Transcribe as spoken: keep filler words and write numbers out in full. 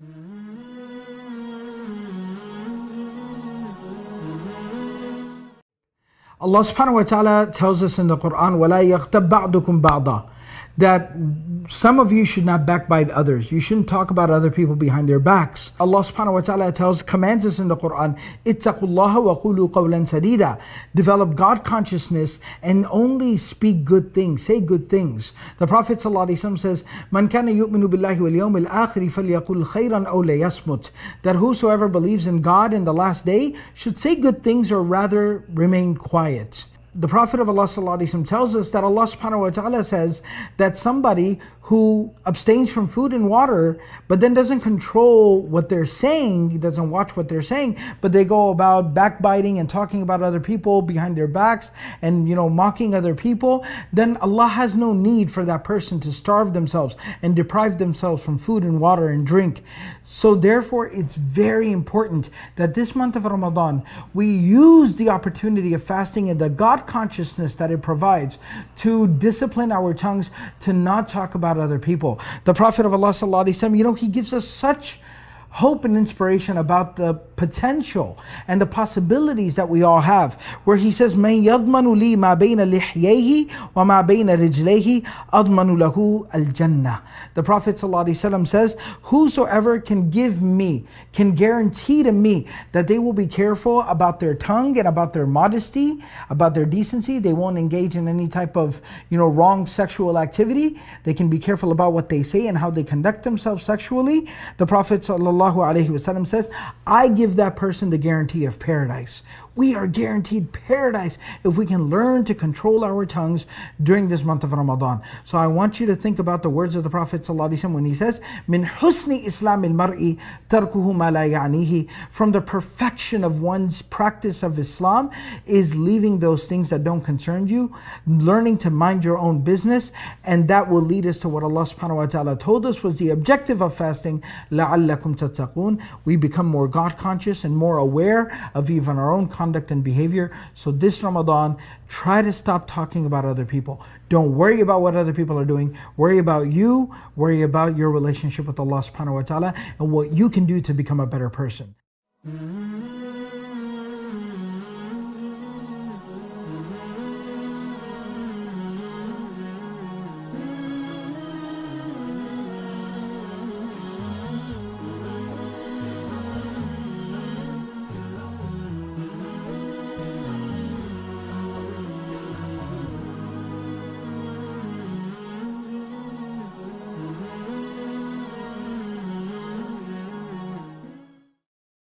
Allah subhanahu wa ta'ala tells us in the Quran, وَلَا يَغْتَبْ بَعْضُكُمْ بَعْضًا, that some of you should not backbite others. You shouldn't talk about other people behind their backs. Allah subhanahu wa ta'ala tells, commands us in the Quran, اتَّقُوا اللَّهَ وَقُولُوا قَوْلًا سَدِيدًا. Develop God consciousness and only speak good things, say good things. The Prophet Sallallahu Alaihi Wasallam says, مَنْ كَانَ يُؤْمِنُ بِاللَّهِ وَالْيَوْمِ الْآخِرِ فَلْيَقُلْ خَيْرًا أَوْ لَيَصْمُتْ, that whosoever believes in God and the last day should say good things or rather remain quiet. The Prophet of Allah Sallallahu Alaihi Wasallam tells us that Allah Subhanahu wa Ta'ala says that somebody who abstains from food and water but then doesn't control what they're saying, he doesn't watch what they're saying, but they go about backbiting and talking about other people behind their backs and, you know, mocking other people, then Allah has no need for that person to starve themselves and deprive themselves from food and water and drink. So therefore it's very important that this month of Ramadan we use the opportunity of fasting and the God consciousness that it provides to discipline our tongues, to not talk about other people. The Prophet of Allah Sallallahu Alaihi Wasallam, you know, he gives us such hope and inspiration about the potential and the possibilities that we all have, where he says, مَنْ يَضْمَنُ لِي مَا بَيْنَ لِحْيَيْهِ وَمَا بَيْنَ رِجْلَيْهِ أَضْمَنُ لَهُ al jannah. The Prophet ﷺ says, whosoever can give me, can guarantee to me that they will be careful about their tongue and about their modesty, about their decency, they won't engage in any type of, you know, wrong sexual activity, they can be careful about what they say and how they conduct themselves sexually. The Prophet ﷺ says, I give that person the guarantee of paradise. We are guaranteed paradise if we can learn to control our tongues during this month of Ramadan. So I want you to think about the words of the Prophet Sallallahu Alaihi Wasallam when he says, Min husni Islam al-mar'i tarkuhu mala ya'nihi. From the perfection of one's practice of Islam is leaving those things that don't concern you, learning to mind your own business, and that will lead us to what Allah subhanahu wa ta'ala told us was the objective of fasting, لَعَلَّكُمْ تَتَّقُونَ. We become more God conscious and more aware of even our own conduct and behavior. So this Ramadan, try to stop talking about other people. Don't worry about what other people are doing. Worry about you. Worry about your relationship with Allah subhanahu wa ta'ala and what you can do to become a better person.